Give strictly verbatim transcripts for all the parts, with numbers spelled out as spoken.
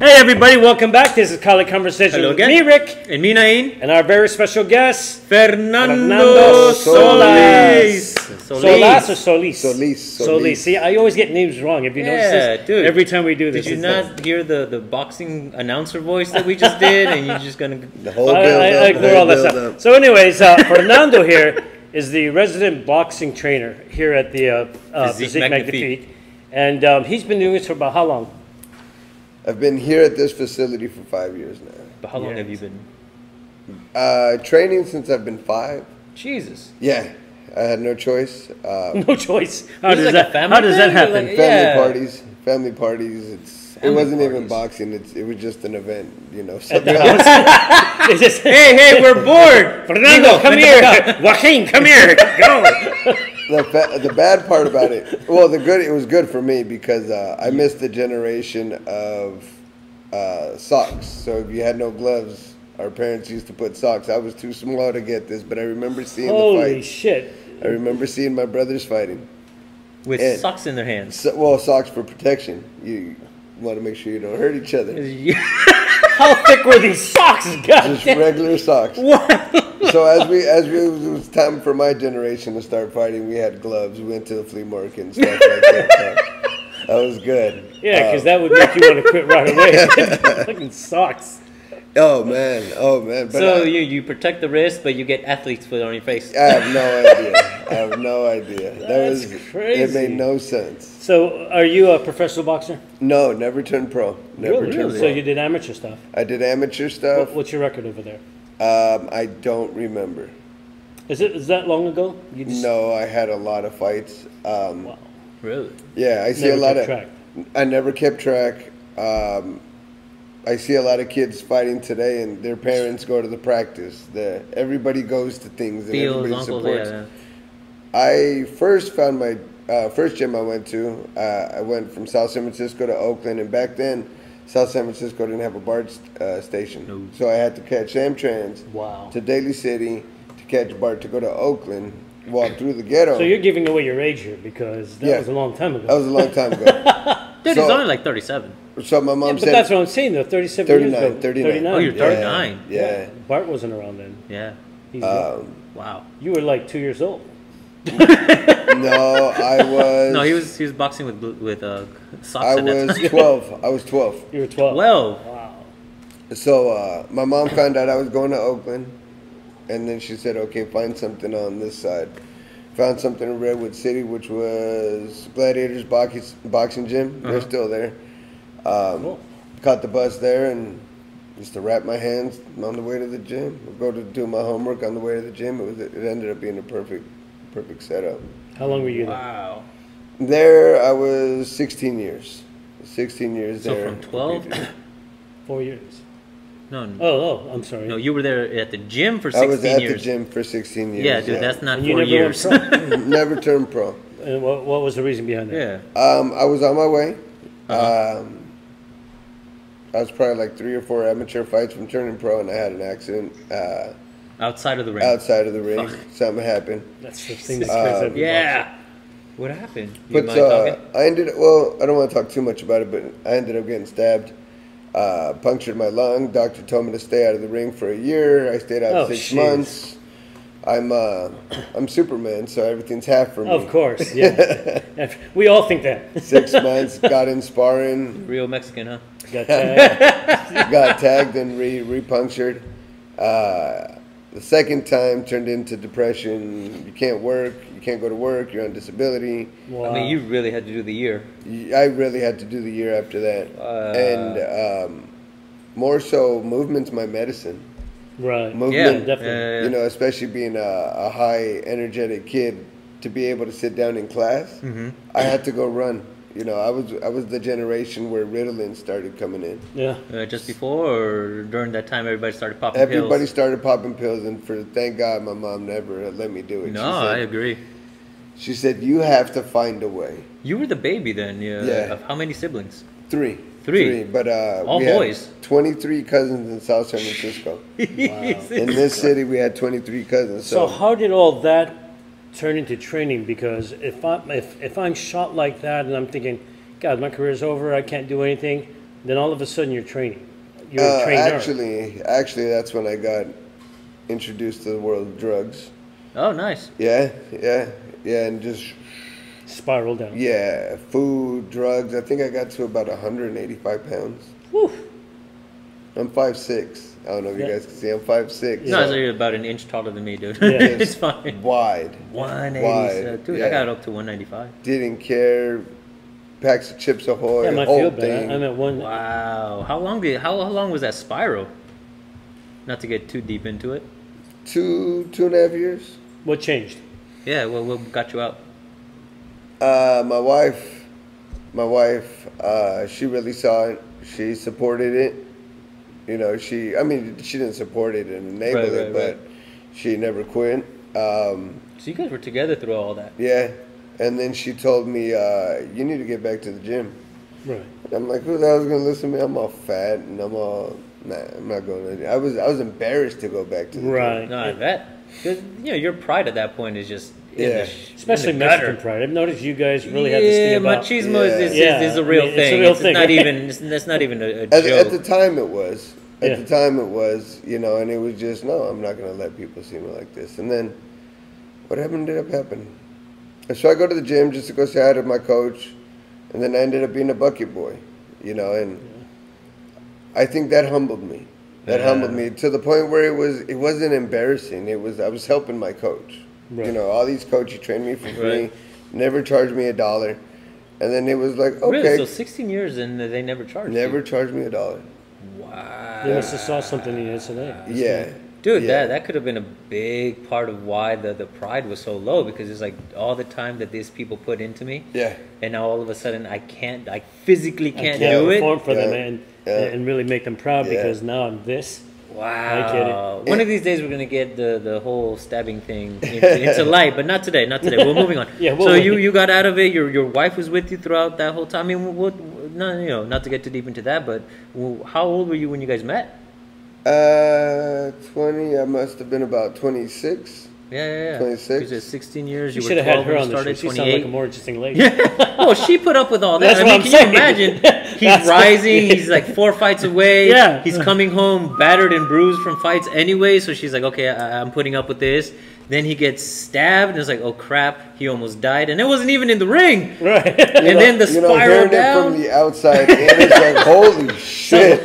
Hey everybody, welcome back. This is Kali Konversation with me, Rick. And me, Nain. And our very special guest, Fernando, Fernando Solis. Solis. Solis or Solis? Solis. Solis. See, I always get names wrong. Have you yeah, noticed this? Dude. Every time we do this. Did you not that. hear the, the boxing announcer voice that we just did? And you're just going to... The whole build I, I, I ignore all that stuff. So anyways, uh, Fernando here is the resident boxing trainer here at the uh, uh, Physique Magnifique. Magnifique. And um, he's been doing this for about how long? I've been here at this facility for five years now. But how long yeah. have you been? Uh, training since I've been five. Jesus. Yeah. I had no choice. Um, no choice? How does, like that, how does that happen? Like, family yeah. parties. Family parties. It's, family it wasn't parties. even boxing. It's, it was just an event, you know. Just, hey, hey, we're bored. Fernando, come here. Joaquin, come here. Go. The, fa the bad part about it, well, the good, it was good for me because uh, I missed the generation of uh, socks. So if you had no gloves, our parents used to put socks. I was too small to get this, but I remember seeing Holy the fight. Holy shit. I remember seeing my brothers fighting. With and socks in their hands. So, well, socks for protection. You want to make sure you don't hurt each other. How thick were these socks? God Just damn. regular socks. What? So as we, as we, it was time for my generation to start fighting, we had gloves, we went to the flea market and stuff like that. So that was good. Yeah, because um, that would make you want to quit right away. Fucking socks. Oh, man. Oh, man. But so I, you, you protect the wrist, but you get athlete's foot on your face. I have no idea. I have no idea. That That's was crazy. It made no sense. So are you a professional boxer? No, never turned pro. Never really? turned pro. So you did amateur stuff? I did amateur stuff. What, what's your record over there? Um, I don't remember. Is it is that long ago? You just... No, I had a lot of fights. Um, wow, really? Yeah, I see never a lot of. Track. I never kept track. Um, I see a lot of kids fighting today, and their parents go to the practice. The everybody goes to things, and Fields, everybody uncles, supports. Yeah, yeah. I first found my uh, first gym I went to. Uh, I went from South San Francisco to Oakland, and back then. South San Francisco didn't have a BART uh, station, no. so I had to catch Samtrans wow. to Daly City to catch BART to go to Oakland, walk through the ghetto. So you're giving away your age here because that yeah. was a long time ago. That was a long time ago. Dude, so, it's only like thirty-seven. So my mom yeah, but said, that's what I'm saying though. thirty-seven, thirty-nine, years ago, thirty-nine. Oh, you're thirty-nine. Yeah, yeah. yeah. BART wasn't around then. Yeah. He's um, wow. You were like two years old. No, I was. No, he was he was boxing with with uh, socks. I was twelve. I was twelve. You were twelve. Twelve. Wow. So uh, my mom found out I was going to Oakland, and then she said, "Okay, find something on this side." Found something in Redwood City, which was Gladiators Box Boxing Gym. Uh-huh. They're still there. Um, cool. Caught the bus there and used to wrap my hands on the way to the gym. I'd go to do my homework on the way to the gym. It was it ended up being a perfect. Perfect setup. How long were you there? Wow. There, I was sixteen years. Sixteen years so there. So from twelve, four years. No, no. Oh, oh, I'm sorry. No, you were there at the gym for sixteen years. I was at years. the gym for sixteen years. Yeah, dude, yeah. that's not and four you never years. Never turned pro. And what, what was the reason behind that? Yeah. Um, I was on my way. Uh-huh. um, I was probably like three or four amateur fights from turning pro, and I had an accident. Uh, Outside of the ring. Outside of the ring. Fuck. Something happened. That's the thing that's um, Yeah. Boxing. What happened? You but uh, I ended up, well, I don't want to talk too much about it, but I ended up getting stabbed. Uh, punctured my lung. Doctor told me to stay out of the ring for a year. I stayed out oh, six geez. months. I'm uh, I'm Superman, so everything's half for me. Of course, yeah. We all think that. Six months, got in sparring. Real Mexican, huh? Got tagged. Got tagged and re re-punctured. Uh, The second time turned into depression. You can't work. You can't go to work. You're on disability. Wow. I mean, you really had to do the year. I really had to do the year after that. Uh, and um, more so, movement's my medicine. Right. Movement, yeah, definitely. Yeah, yeah. You know, especially being a, a high, energetic kid, to be able to sit down in class, mm-hmm. I had to go run. You know, I was I was the generation where Ritalin started coming in. Yeah, uh, just before or during that time, everybody started popping everybody pills. Everybody started popping pills, and for thank God, my mom never let me do it. No, said, I agree. She said, "You have to find a way." You were the baby then. Yeah. yeah. Of how many siblings? Three. Three. Three. But uh, all we boys. Had twenty-three cousins in South San Francisco. Wow. In this city, we had twenty-three cousins. So, so how did all that turn into training? Because if I'm, if, if I'm shot like that and I'm thinking, God, my career's over, I can't do anything, Then all of a sudden you're training. You're uh, a trainer. Actually, actually, that's when I got introduced to the world of drugs. Oh, nice. Yeah, yeah, yeah, and just... spiral down. Yeah, food, drugs. I think I got to about one hundred eighty-five pounds. Woo! I'm five six. I don't know if yeah. you guys can see. I'm five six. No, so. You're about an inch taller than me, dude. Yeah. It's fine. Wide. one eighty. Wide. Dude, yeah. I got up to one ninety-five. Didn't care. Packs of Chips Ahoy. Yeah, my whole thing. I'm at one. Wow. How long did? How, how long was that spiral? Not to get too deep into it. Two, two and a half years. What changed? Yeah. Well, what got you out? Uh, my wife, my wife, uh, she really saw it. She supported it. You know, she, I mean, she didn't support it and enable right, it, right, but right. she never quit. Um, so you guys were together through all that. Yeah. And then she told me, uh, you need to get back to the gym. Right. I'm like, who the hell's going to listen to me? I'm all fat and I'm all, nah, I'm not going to the gym. I was, I was embarrassed to go back to the right. gym. Right. No, I bet. Because, you know, your pride at that point is just... Yeah, the, especially Mexican gutter. pride. I've noticed you guys really yeah, have this thing about machismo. Yeah. Is, is, yeah. is, is a real I mean, thing. It's a real it's thing. Not even. It's, that's not even a, a at, joke. At the time, it was. At yeah. the time, it was. You know, and it was just no. I'm not going to let people see me like this. And then, what happened ended up happening. So I go to the gym just to go say hi to my coach, and then I ended up being a bucket boy. You know, and yeah. I think that humbled me. That yeah. humbled me to the point where it was. It wasn't embarrassing. It was. I was helping my coach. Right. You know, all these coaches trained me for free, right. never charged me a dollar. And then it was like, okay. Really? So sixteen years and they never charged Never you. charged me a dollar. Wow. They must have saw something in you today. Yeah. It? Dude, yeah. that that could have been a big part of why the, the pride was so low, because it's like all the time that these people put into me. Yeah. And now all of a sudden I can't, I physically can't, I can't do it. Perform for yeah. them and, yeah. and really make them proud yeah. because now I'm this. Wow. One of these days we're going to get the, the whole stabbing thing into, into light, but not today, not today. We're moving on. yeah, we'll so you, you got out of it. Your your wife was with you throughout that whole time. I mean, what, not, you know, not to get too deep into that, but how old were you when you guys met? Uh, twenty. I must have been about twenty-six. Yeah, yeah, yeah. twenty-six. Because at sixteen years, you, you were twelve had her when you started. She sounded like a more interesting lady. Yeah. Well, she put up with all that. That's I mean, can saying. you imagine? He's That's rising. What, yeah. He's like four fights away. Yeah. He's coming home battered and bruised from fights anyway. So she's like, okay, I I'm putting up with this. Then he gets stabbed. And it's like, oh, crap. He almost died. And it wasn't even in the ring. Right. And you know, then the spiral down. You know, hearing down. it from the outside. And it's like, holy shit.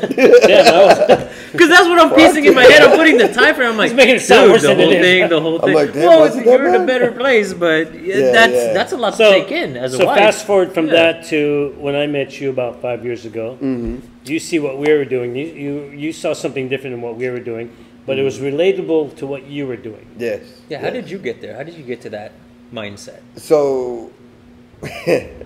Yeah, because that's what I'm Fuck. piecing in my head. I'm putting the time frame. I'm like, making it sound dude, worse the whole thing, the whole thing. I'm like, well, it's, you're bad? in a better place, but yeah, that's yeah. that's a lot so, to take in as so a wife. So fast forward from yeah. that to when I met you about five years ago. Mm-hmm. You see what we were doing. You, you, you saw something different than what we were doing, but mm-hmm. it was relatable to what you were doing. Yes. Yeah, yes. How did you get there? How did you get to that mindset? So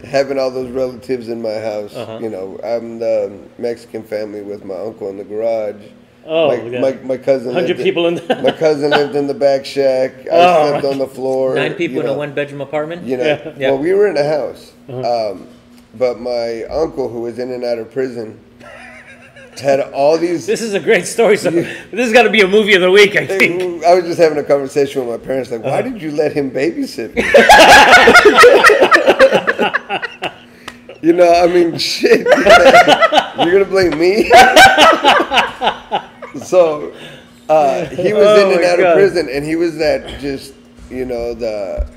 having all those relatives in my house, uh-huh. you know, I'm the Mexican family with my uncle in the garage. Oh, my, yeah. my, my cousin. Hundred people in. The my cousin lived in the back shack. I oh, slept right. on the floor. Nine people you know, in a one-bedroom apartment. You know, yeah. Yeah. Well, we were in a house, uh-huh. um, but my uncle, who was in and out of prison, had all these. This is a great story. So you, this has got to be a movie of the week, I think. I was just having a conversation with my parents, like, why uh-huh. did you let him babysit me? You know, I mean, shit. You're gonna blame me. So uh, he was oh in and out God. of prison, and he was that just, you know, the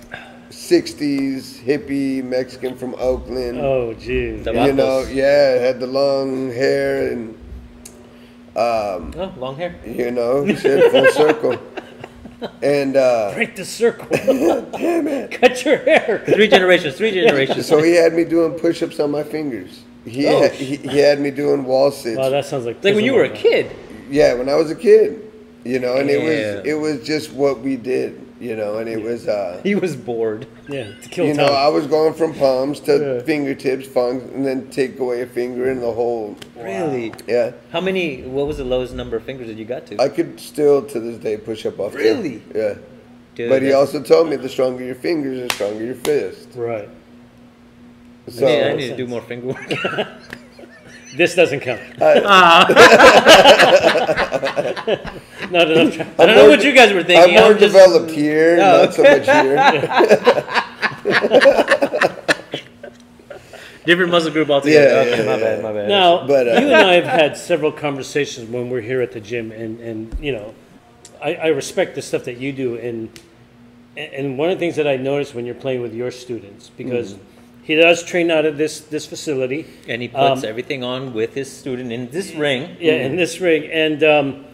sixties hippie Mexican from Oakland. Oh, geez. The you know, yeah, had the long hair and um, oh, long hair. You know, shit, full circle. And uh, break the circle. Damn it! Cut your hair. Three generations. Three generations. So he had me doing push-ups on my fingers. He oh. had, he, he had me doing wall sits. Wow, that sounds like like when you were a kid. Yeah, when I was a kid, you know, and yeah. it was it was just what we did, you know, and it yeah. was. Uh, he was bored. Yeah, to kill time. You know, I was going from palms to yeah. fingertips, palms, and then take away a finger and the whole. Really? Wow. Yeah. How many? What was the lowest number of fingers that you got to? I could still, to this day, push up off. Really? There. Yeah. Dude, but he also told me the stronger your fingers, the stronger your fist. Right. So yeah, I need to do more finger work. This doesn't count. I, ah. Not enough. I don't I'm know more, what you guys were thinking. I'm more I'm just, developed here, no. not so much here. different muscle group altogether. Yeah, okay, yeah, my yeah. bad, my bad. Now, but, uh, you and I have had several conversations when we're here at the gym, and, and you know, I, I respect the stuff that you do, and and one of the things that I noticed when you're playing with your students, because mm. he does train out of this this facility, and he puts um, everything on with his student in this ring. Yeah, mm. in this ring, and um,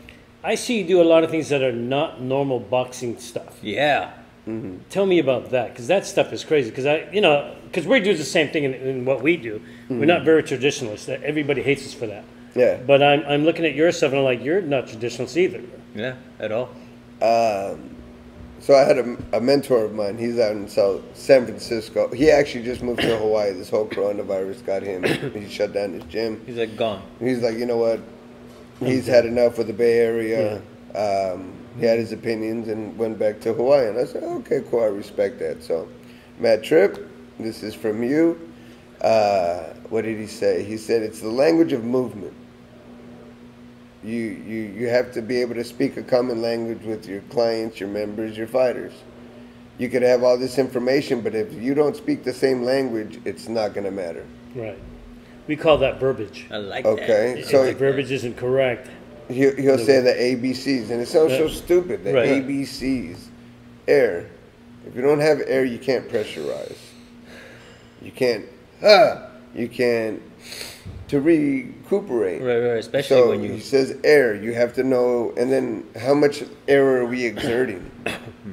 I see you do a lot of things that are not normal boxing stuff. Yeah. Mm-hmm. Tell me about that, because that stuff is crazy. Because I, you know, because we do the same thing in, in what we do. Mm-hmm. We're not very traditionalists. Everybody hates us for that. Yeah. But I'm, I'm looking at your stuff, and I'm like, you're not traditionalist either. Yeah, at all. Um, so I had a, a mentor of mine. He's out in South San Francisco. He actually just moved to Hawaii. This whole coronavirus got him. He shut down his gym. He's like gone. He's like, you know what? He's had enough with the Bay Area. Yeah. Um, He had his opinions and went back to Hawaii. And I said, okay, cool, I respect that. So, Matt Tripp, this is from you. Uh, what did he say? He said, it's the language of movement. You, you, you have to be able to speak a common language with your clients, your members, your fighters. You could have all this information, but if you don't speak the same language, it's not going to matter. Right. We call that verbiage. I like okay. that. Okay. So if the verbiage isn't correct. He'll, he'll say the A B Cs, and it sounds so stupid, the right. A B Cs. Air. If you don't have air, you can't pressurize. You can't, ah, you can't, to recuperate. Right, right, especially so when you... he says air, you have to know, and then how much air are we exerting?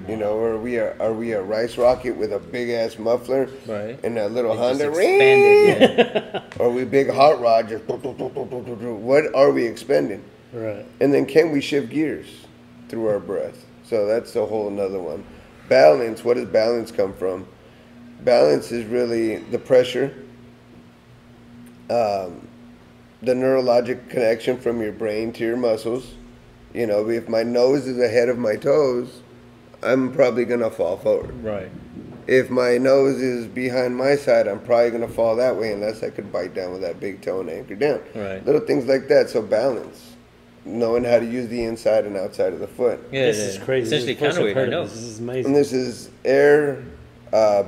You know, are we a, are we a rice rocket with a big-ass muffler right. and a little it Honda ring? Are we big hot rods? What are we expending? Right. And then can we shift gears through our breath? So that's a whole another one. Balance, what does balance come from? Balance is really the pressure, um, the neurologic connection from your brain to your muscles. You know, if my nose is ahead of my toes, I'm probably going to fall forward. Right. If my nose is behind my side, I'm probably going to fall that way unless I could bite down with that big toe and anchor down. Right. Little things like that. So balance. Knowing how to use the inside and outside of the foot. Yeah, this yeah. is crazy. Essentially, this is counterweight. I know. This is amazing. And this is air, uh, balance.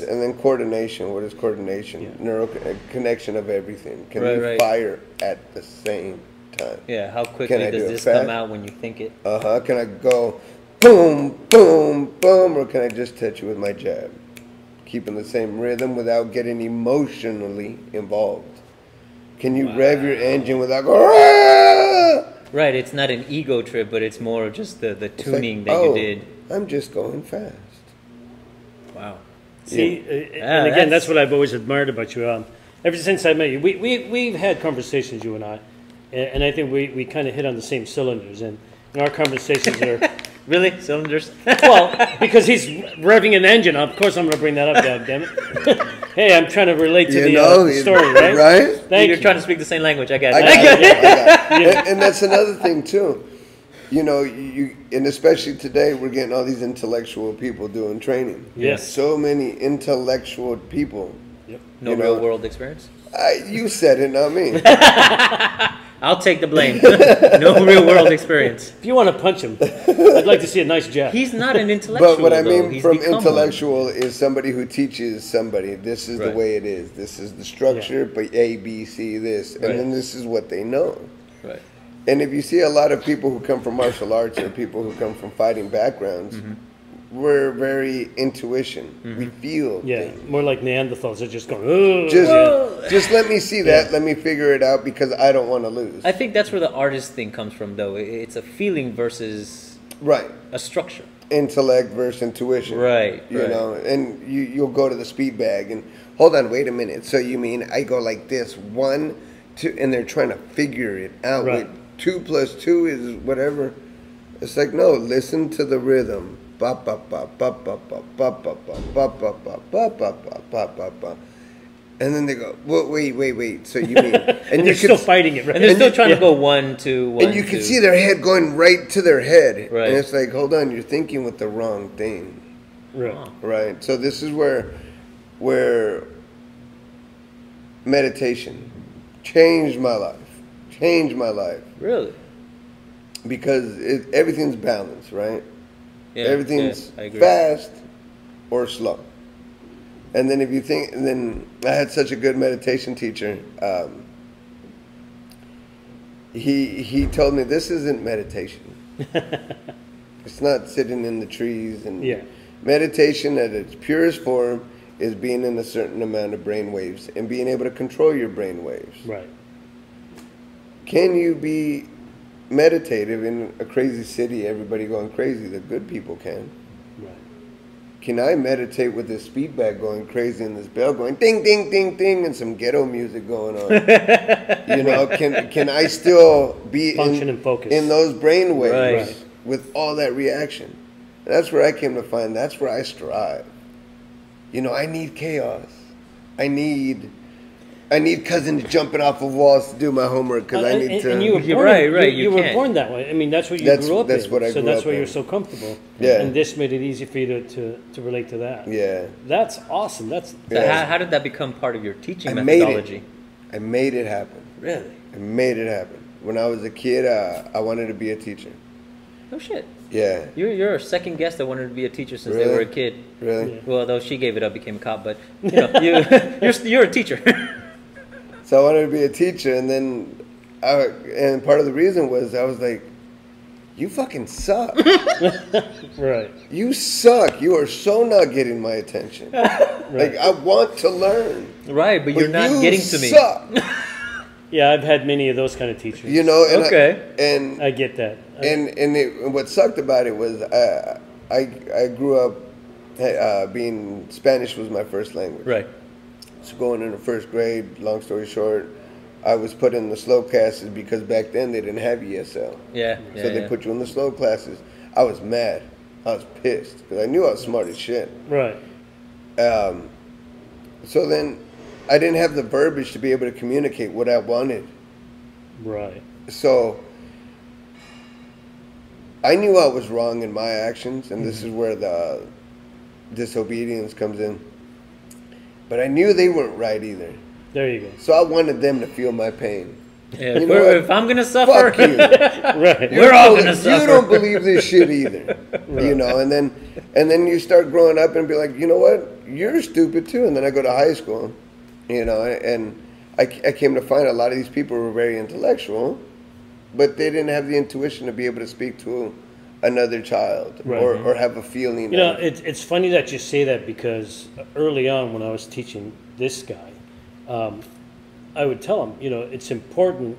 balance, and then coordination. What is coordination? Yeah. Neural connection of everything. Can right, we right. fire at the same time? Yeah. How quickly does do this come out when you think it? Uh huh. Can I go, boom, boom, boom, or can I just touch you with my jab? Keeping the same rhythm without getting emotionally involved. Can you wow. rev your engine without going? Right, it's not an ego trip, but it's more of just the, the tuning like, that oh, you did. I'm just going fast. Wow. See, yeah. uh, and ah, again, that's... that's what I've always admired about you. Um, ever since I met you, we, we, we've had conversations, you and I, and, and I think we, we kind of hit on the same cylinders, and, and our conversations are... Really? Cylinders? Well, because he's revving an engine. Of course I'm going to bring that up, goddammit. Hey, I'm trying to relate to you the know, uh, story, right? Right? Thank You're you. trying to speak the same language. I got it. I got I got it. it. I got it. And, and that's another thing, too. You know, you and especially today, we're getting all these intellectual people doing training. Yes. So many intellectual people. Yep. No real-world experience? I, you said it, not me. I'll take the blame. No real-world experience. If you want to punch him, I'd like to see a nice jab. He's not an intellectual. But what I mean though, from intellectual one. is somebody who teaches somebody. This is right. the way it is. This is the structure, yeah. but A, B, C, this. And right. then this is what they know. Right. And if you see a lot of people who come from martial arts or people who come from fighting backgrounds, mm-hmm. we're very intuition. Mm-hmm. We feel yeah, things. More like Neanderthals are just going, oh, just, yeah. just let me see that. Yeah. Let me figure it out because I don't want to lose. I think that's where the artist thing comes from, though. It's a feeling versus right a structure. Intellect versus intuition. Right. You right. know, and you, you'll go to the speed bag and, hold on, wait a minute. So you mean I go like this, one, two, and they're trying to figure it out. Right. With two plus two is whatever. It's like, no, listen to the rhythm. And then they go, wait, wait, wait. So you mean... And they're still fighting it, right? And they're still trying to go one, two, one, two. And you can see their head going right to their head. Right. And it's like, hold on, you're thinking with the wrong thing. Right. Right. So this is where, where meditation changed my life. Changed my life. Really? Because it, everything's balanced, right? Yeah, Everything's yeah, fast or slow. And then if you think, and then I had such a good meditation teacher. Um, he he told me, this isn't meditation. It's not sitting in the trees. And yeah. Meditation at its purest form is being in a certain amount of brain waves and being able to control your brain waves. Right. Can you be meditative in a crazy city, everybody going crazy? The good people can. Right. Can I meditate with this speed bag going crazy and this bell going ding, ding, ding, ding, and some ghetto music going on? You know, can can I still be function in, and focus in those brain waves right. with all that reaction? And that's where I came to find. That's where I strive. You know, I need chaos. I need. I need cousins jumping off of walls to do my homework because uh, I need and, to. And you were born, right, right. You, you, you were born that way. I mean, that's what you that's, grew up that's in. What I so grew that's up why in. You're so comfortable. Yeah. And this made it easy for you to, to, to relate to that. Yeah. That's awesome. That's. Yeah. So how, how did that become part of your teaching I methodology? Made I made it happen. Really? I made it happen. When I was a kid, uh, I wanted to be a teacher. Oh shit. Yeah. You're, you're a second guest that wanted to be a teacher since really? They were a kid. Really? Yeah. Well, though she gave it up, became a cop, but you know, you, you're you're a teacher. So I wanted to be a teacher, and then, I, and part of the reason was I was like, "You fucking suck, right? You suck. You are so not getting my attention. Right. Like I want to learn, right? But, but you're not you getting to me. Suck." Yeah, I've had many of those kind of teachers. You know, and okay, I, and I get that. I, and and it, what sucked about it was I I, I grew up uh, being Spanish was my first language, right. So going into first grade, long story short, I was put in the slow classes because back then they didn't have E S L. Yeah. yeah so they yeah. put you in the slow classes. I was mad. I was pissed because I knew I was smart as shit. Right. Um, so then I didn't have the verbiage to be able to communicate what I wanted. Right. So I knew I was wrong in my actions, and mm-hmm. this is where the disobedience comes in. But I knew they weren't right either. There you go. So I wanted them to feel my pain. Yeah, you know if I'm going to suffer, fuck you. Right. You're We're all going to suffer. You don't believe this shit either. Right. You know, and then and then you start growing up and be like, you know what? You're stupid too. And then I go to high school, you know, and I, I came to find a lot of these people were very intellectual, but they didn't have the intuition to be able to speak to another child right. or, or have a feeling. You know, it, it's funny that you say that because early on when I was teaching this guy, um, I would tell him, you know, it's important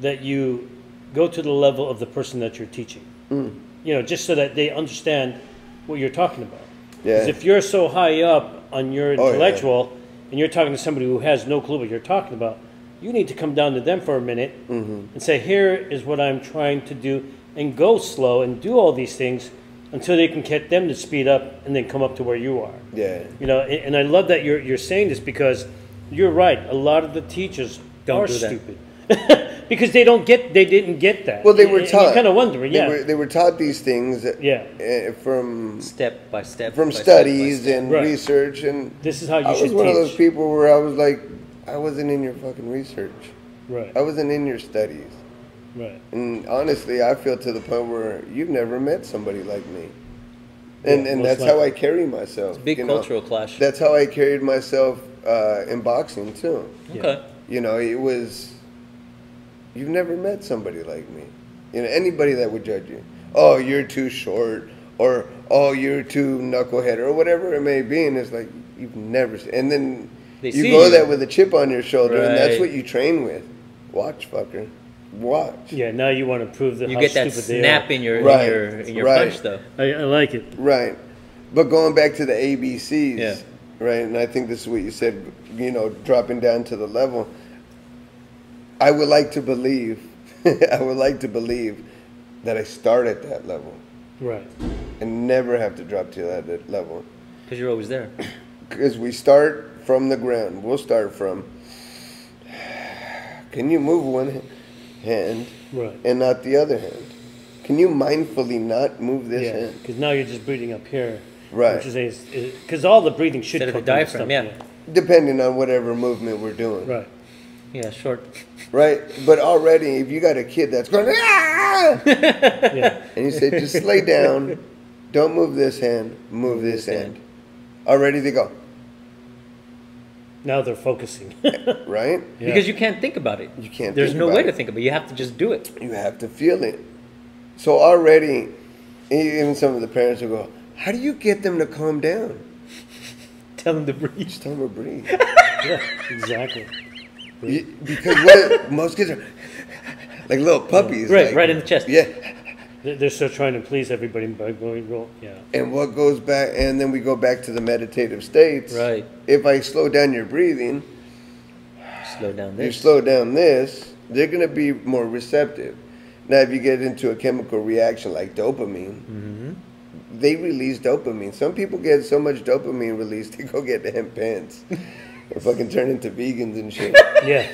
that you go to the level of the person that you're teaching, mm. you know, just so that they understand what you're talking about. Because yeah. if you're so high up on your intellectual oh, yeah. and you're talking to somebody who has no clue what you're talking about, you need to come down to them for a minute mm-hmm. and say, here is what I'm trying to do. And go slow and do all these things until they can get them to speed up and then come up to where you are. Yeah. You know, and, and I love that you're you're saying this because you're right. A lot of the teachers don't are do stupid because they don't get they didn't get that. Well, they were taught. You're kind of wondering. They yeah. Were, they were taught these things. Yeah. From step by step. From by studies step by step. And right. research and. This is how you I should teach. I was one of those people where I was like, I wasn't in your fucking research. Right. I wasn't in your studies. Right. And honestly, I feel to the point where you've never met somebody like me. And, yeah, and that's likely. How I carry myself. It's a big you cultural know? Clash. That's how I carried myself uh, in boxing, too. Okay. You know, it was, you've never met somebody like me. You know, anybody that would judge you. Oh, you're too short. Or, oh, you're too knucklehead. Or whatever it may be. And it's like, you've never seen. And then they you go that with a chip on your shoulder. Right. And that's what you train with. Watch, fucker. Watch. Yeah, now you want to prove that you get that snap in your, right. in your in your right. punch, though. I, I like it. Right, but going back to the A B Cs, yeah. right? And I think this is what you said. You know, dropping down to the level. I would like to believe. I would like to believe that I start at that level. Right. And never have to drop to that level. Because you're always there. Because we start from the ground. We'll start from. Can you move one hand? hand right. and not the other hand. Can you mindfully not move this yeah, hand? Because now you're just breathing up here. Right. Because all the breathing should Instead come of the diaphragm, yeah. Here. Depending on whatever movement we're doing. Right. Yeah, short. Right. But already, if you got a kid that's going, ah! yeah. and you say, just lay down, don't move this hand, move, move this hand. hand. Already they go, Now they're focusing. Right? Yeah. Because you can't think about it. You can't There's think no about way it. to think about it. You have to just do it. You have to feel it. So already, even some of the parents will go, how do you get them to calm down? Tell them to breathe. Just tell them to breathe. Yeah, exactly. You, because what most kids are like little puppies. Right, like, right in the chest. Yeah. They're still trying to please everybody by going roll. Yeah. And what goes back, and then we go back to the meditative states. Right. If I slow down your breathing, slow down this. You slow down this, they're going to be more receptive. Now, if you get into a chemical reaction like dopamine, mm-hmm. they release dopamine. Some people get so much dopamine released, they go get hemp pants. They fucking turn into vegans and shit. Yeah.